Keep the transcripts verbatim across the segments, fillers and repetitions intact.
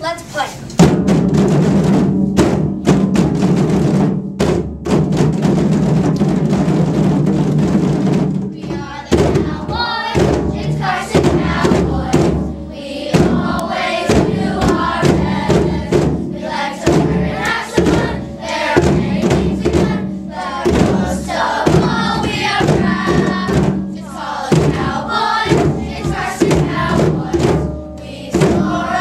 Let's play. We are the Cowboys, James Carson Cowboys. We always do our best. We like to learn and have some fun. There are many things we learn, but most of all we are proud. It's all the Cowboys, James Carson Cowboys. We soar up.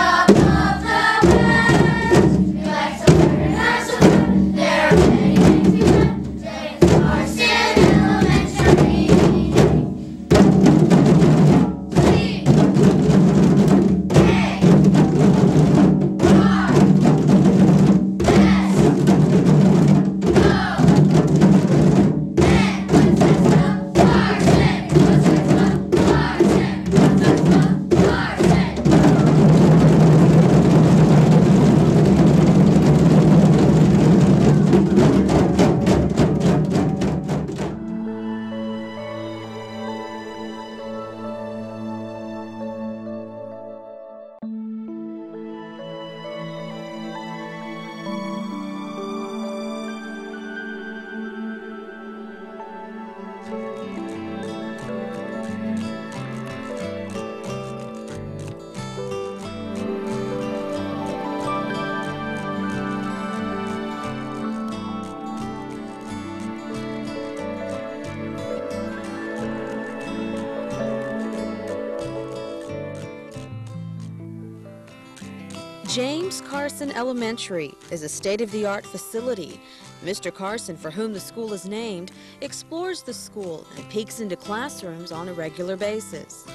James Carson Elementary is a state-of-the-art facility. Mister Carson, for whom the school is named, explores the school and peeks into classrooms on a regular basis.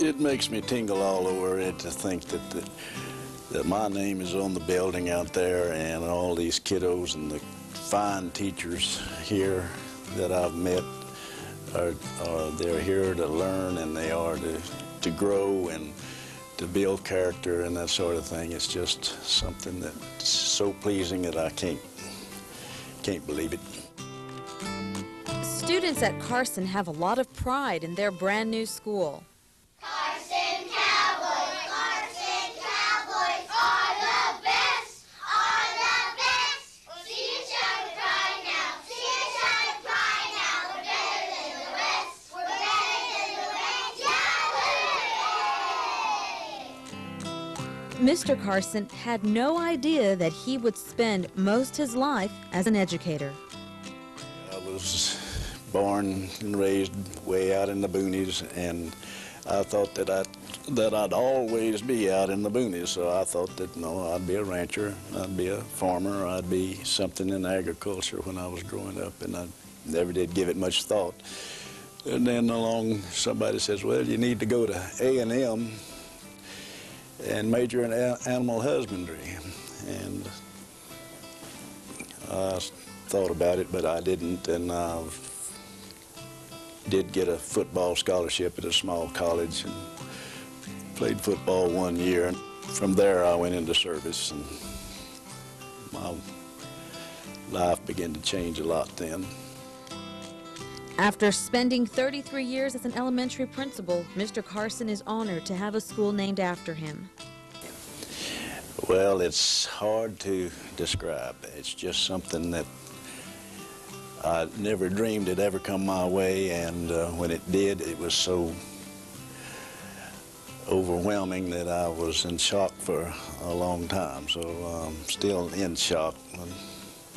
It makes me tingle all over it to think that, the, that my name is on the building out there and all these kiddos and the fine teachers here that I've met, are, are they're here to learn and they are to, to grow and to build character and that sort of thing. It's just something that's so pleasing that I can't, can't believe it. Students at Carson have a lot of pride in their brand new school. Carson Cowboys, Carson Cowboys are the best, are the best. See you shine pride now, see you shine pride now. We're better than the rest, we're better than the rest. Mister Carson had no idea that he would spend most his life as an educator. I was born and raised way out in the boonies, and I thought that I'd, that I'd always be out in the boonies, so I thought that, no, I'd be a rancher, I'd be a farmer, I'd be something in agriculture when I was growing up, and I never did give it much thought. And then along somebody says, well, you need to go to A and M and major in animal husbandry. And I thought about it, but I didn't, and I did get a football scholarship at a small college and played football one year. And from there, I went into service, and my life began to change a lot then. After spending thirty-three years as an elementary principal, Mister Carson is honored to have a school named after him. Well, it's hard to describe. It's just something that I never dreamed it'd ever come my way, and uh, when it did, it was so overwhelming that I was in shock for a long time. So I'm still in shock,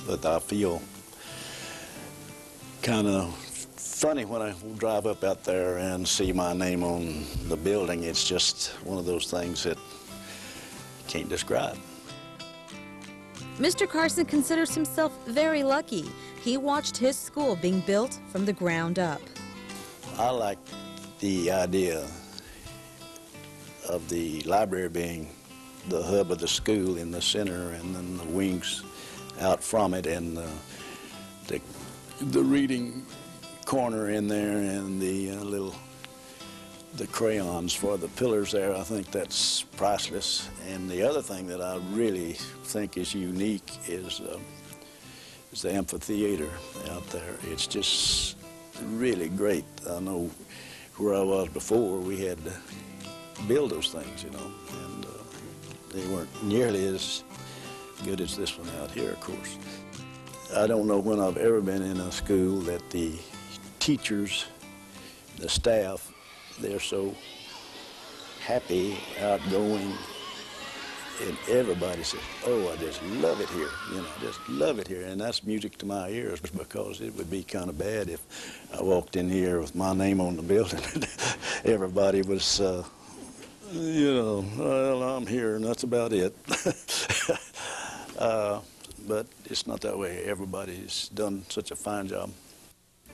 but I feel kind of funny when I drive up out there and see my name on the building. It's just one of those things that can't describe. Mister Carson considers himself very lucky. He watched his school being built from the ground up. I like the idea of the library being the hub of the school in the center, and then the wings out from it, and the, the, the reading corner in there, and the uh, little the crayons for the pillars there, I think that's priceless. And the other thing that I really think is unique is, uh, is the amphitheater out there. It's just really great. I know where I was before, we had to build those things, you know, and uh, they weren't nearly as good as this one out here, of course. I don't know when I've ever been in a school that the teachers, the staff, they're so happy, outgoing, and everybody says, oh, I just love it here, you know, just love it here. And that's music to my ears, because it would be kind of bad if I walked in here with my name on the building and everybody was, uh, you know, well, I'm here and that's about it. uh, but it's not that way. Everybody's done such a fine job.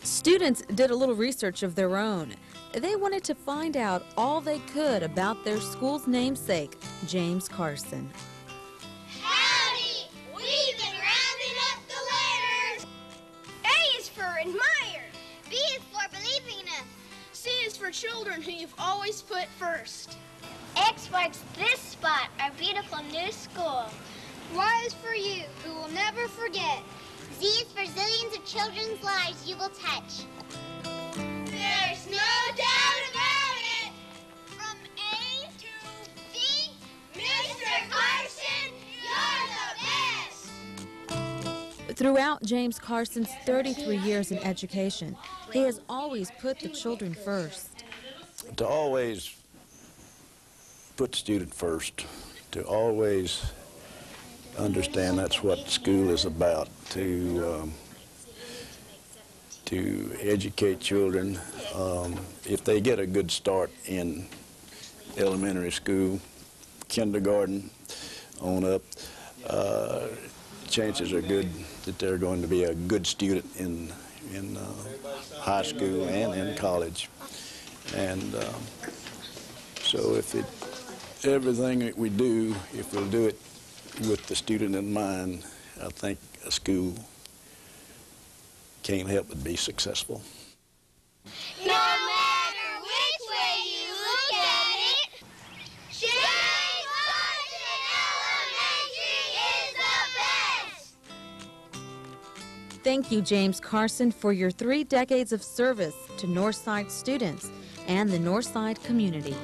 Students did a little research of their own. They wanted to find out all they could about their school's namesake, James Carson. Howdy! We've been rounding up the letters! A is for admire. B is for believing in us. C is for children who you've always put first. X marks this spot, our beautiful new school. Y is for you, who will never forget. Z is for zillions of children's lives you will touch. There's no doubt about it! From A to Z, Mister Carson, you're the best! Throughout James Carson's thirty-three years in education, he has always put the children first. To always put the student first, to always understand that's what school is about, to um, to educate children. Um, if they get a good start in elementary school, kindergarten on up, uh, chances are good that they're going to be a good student in in uh, high school and in college. And uh, so if it everything that we do, if we'll do it with the student in mind, I think a school can't help but be successful. No matter which way you look at it, James Carson Elementary is the best! Thank you, James Carson, for your three decades of service to Northside students and the Northside community.